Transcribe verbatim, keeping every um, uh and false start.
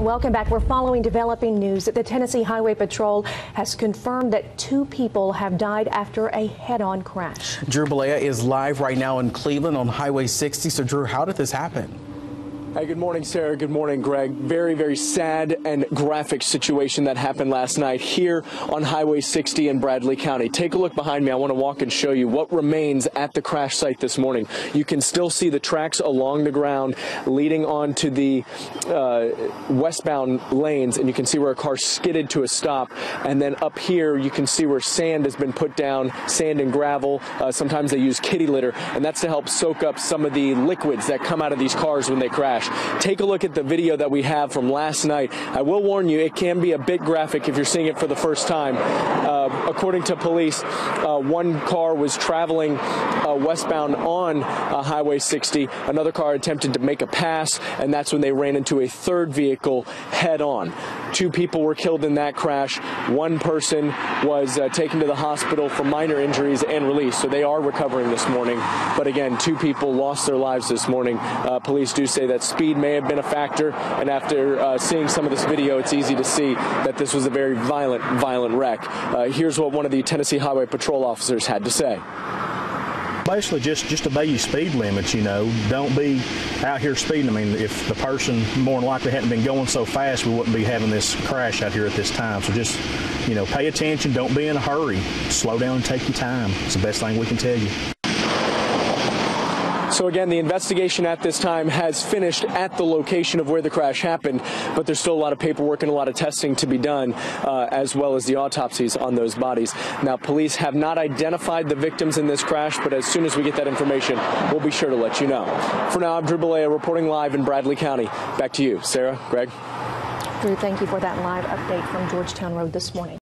Welcome back. We're following developing news that the Tennessee Highway Patrol has confirmed that two people have died after a head-on crash. Drew Balea is live right now in Cleveland on Highway sixty. So, Drew, how did this happen? Hey, good morning, Sarah. Good morning, Greg. Very, very sad and graphic situation that happened last night here on Highway sixty in Bradley County. Take a look behind me. I want to walk and show you what remains at the crash site this morning. You can still see the tracks along the ground leading on to the uh, westbound lanes, and you can see where a car skidded to a stop. And then up here, you can see where sand has been put down, sand and gravel. Uh, sometimes they use kitty litter, and that's to help soak up some of the liquids that come out of these cars when they crash. Take a look at the video that we have from last night. I will warn you, it can be a bit graphic if you're seeing it for the first time. Uh, according to police, uh, one car was traveling uh, westbound on uh, Highway sixty. Another car attempted to make a pass, and that's when they ran into a third vehicle head-on. Two people were killed in that crash. One person was uh, taken to the hospital for minor injuries and released, so they are recovering this morning. But again, two people lost their lives this morning. Uh, police do say that speed may have been a factor, and after uh, seeing some of this video, it's easy to see that this was a very violent, violent wreck. Uh, here's what one of the Tennessee Highway Patrol officers had to say. Basically, just, just obey your speed limits, you know. Don't be out here speeding. I mean, if the person more than likely hadn't been going so fast, we wouldn't be having this crash out here at this time. So just, you know, pay attention. Don't be in a hurry. Slow down and take your time. It's the best thing we can tell you. So again, the investigation at this time has finished at the location of where the crash happened, but there's still a lot of paperwork and a lot of testing to be done, uh, as well as the autopsies on those bodies. Now, police have not identified the victims in this crash, but as soon as we get that information, we'll be sure to let you know. For now, I'm Drew Balea reporting live in Bradley County. Back to you, Sarah, Greg. Drew, thank you for that live update from Georgetown Road this morning.